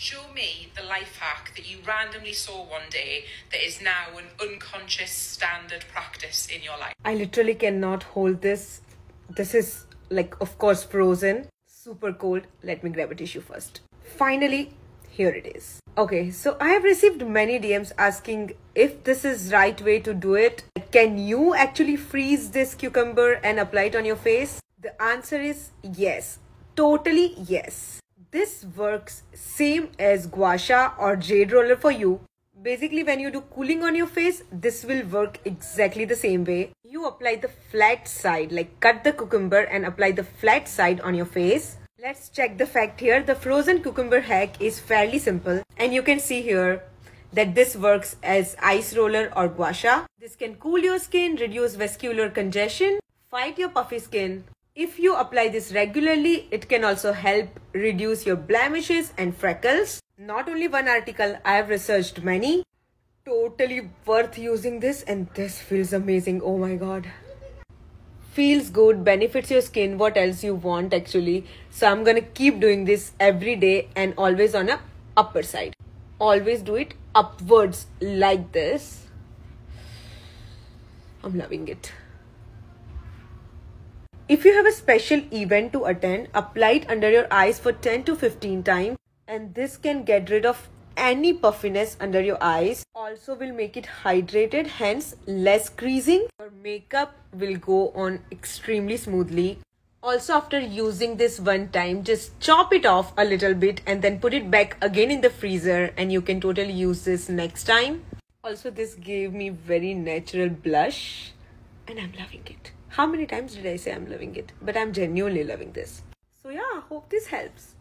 Show me the life hack that you randomly saw one day that is now an unconscious standard practice in your life. I literally cannot hold this. This is like, of course, frozen, super cold. Let me grab a tissue first. Finally, here it is. Okay, so I have received many DMs asking if this is right way to do it. Can you actually freeze this cucumber and apply it on your face? The answer is yes, totally yes. This works same as gua sha or jade roller for you. Basically, when you do cooling on your face, this will work exactly the same way. You apply the flat side, like cut the cucumber and apply the flat side on your face. Let's check the fact here. The frozen cucumber hack is fairly simple, and you can see here that this works as ice roller or gua sha. This can cool your skin, reduce vascular congestion, fight your puffy skin. If you apply this regularly, it can also help reduce your blemishes and freckles. Not only one article, I have researched many. Totally worth using this, and this feels amazing. Oh my god. Feels good, benefits your skin, what else you want actually. So I'm gonna keep doing this every day and always on a upper side. Always do it upwards like this. I'm loving it. If you have a special event to attend, apply it under your eyes for 10 to 15 times, and this can get rid of any puffiness under your eyes. Also will make it hydrated, hence less creasing. Your makeup will go on extremely smoothly. Also, after using this one time, just chop it off a little bit and then put it back again in the freezer, and you can totally use this next time. Also, this gave me very natural blush, and I'm loving it. How many times did I say I'm loving it? But I'm genuinely loving this. So yeah, hope this helps.